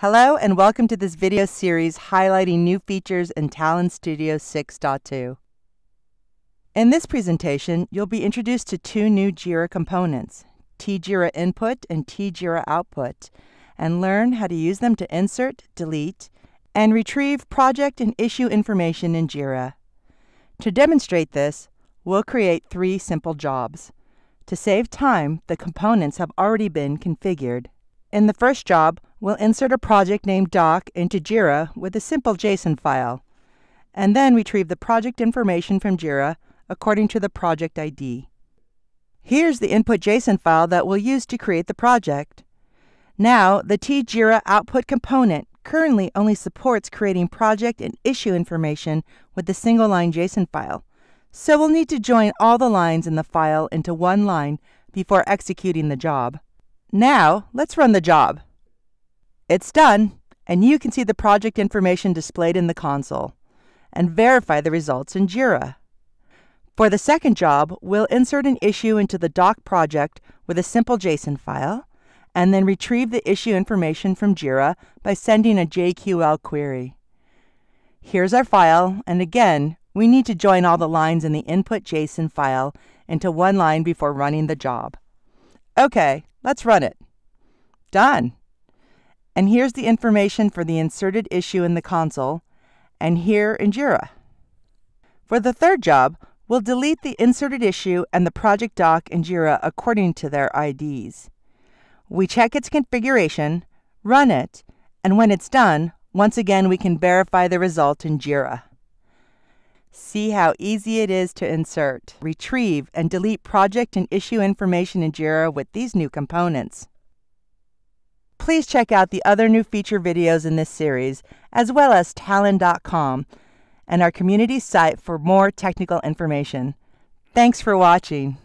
Hello and welcome to this video series highlighting new features in Talend Studio 6.2. In this presentation, you'll be introduced to two new JIRA components, tJiraInput and tJiraOutput, and learn how to use them to insert, delete, and retrieve project and issue information in JIRA. To demonstrate this, we'll create three simple jobs. To save time, the components have already been configured. In the first job, we'll insert a project named doc into JIRA with a simple JSON file, and then retrieve the project information from JIRA according to the project ID. Here's the input JSON file that we'll use to create the project. Now, the tJiraOutput component currently only supports creating project and issue information with the single line JSON file, so we'll need to join all the lines in the file into one line before executing the job. Now, let's run the job. It's done, and you can see the project information displayed in the console and verify the results in JIRA. For the second job, we'll insert an issue into the doc project with a simple JSON file and then retrieve the issue information from JIRA by sending a JQL query. Here's our file, and again, we need to join all the lines in the input JSON file into one line before running the job. Okay, let's run it. Done. And here's the information for the inserted issue in the console and here in JIRA. For the third job, we'll delete the inserted issue and the project doc in JIRA according to their IDs. We check its configuration, run it, and when it's done, once again we can verify the result in JIRA. See how easy it is to insert, retrieve, and delete project and issue information in JIRA with these new components. Please check out the other new feature videos in this series, as well as talend.com and our community site for more technical information. Thanks for watching.